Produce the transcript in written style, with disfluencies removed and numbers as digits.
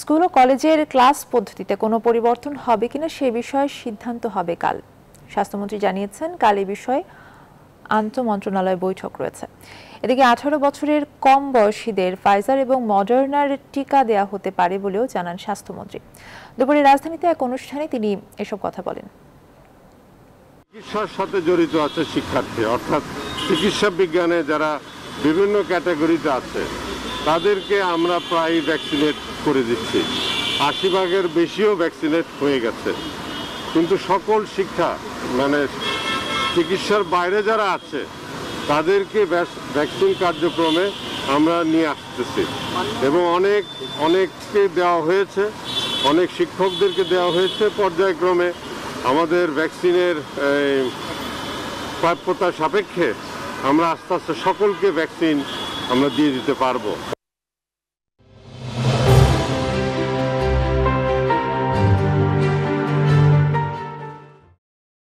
School ও কলেজের class পদ্ধতিতে কোনো পরিবর্তন হবে কিনা সে বিষয়ে সিদ্ধান্ত হবে কাল। স্বাস্থ্যমন্ত্রী জানিয়েছেন কাল এই বিষয়ে আন্তঃ মন্ত্রণালয় বৈঠক রয়েছে। এদিকে ১৮ বছরের কম বয়সীদের ফাইজার এবং মডার্নার টিকা দেয়া হতে পারে বলেও জানান স্বাস্থ্যমন্ত্রী। দুপুরে রাজধানীতে এক অনুষ্ঠানে তিনি এসব কথা বলেন। চিকিৎসার সাথে জড়িত আছে শিক্ষার্থী, অর্থাৎ চিকিৎসা বিজ্ঞানে যারা বিভিন্ন ক্যাটাগরিতে আছে তাদেরকে আমরা প্রায় ভ্যাকসিনেট করে দিচ্ছি। ৮০ ভাগের বেশিও ভ্যাকসিনেট হয়ে গেছে। কিন্তু সকল শিক্ষা মানে চিকিৎসার বাইরে যারা আছে তাদেরকে ভ্যাকসিন কার্যক্রমে আমরা নিয়ে আসতেছি এবং অনেককে দেওয়া হয়েছে, অনেক শিক্ষকদেরকে দেওয়া হয়েছে। পর্যায়ক্রমে আমাদের ভ্যাকসিনের প্রাপ্যতা সাপেক্ষে আমরা আস্তে আস্তে সকলকে ভ্যাকসিন আমরা দিয়ে দিতে পারবো।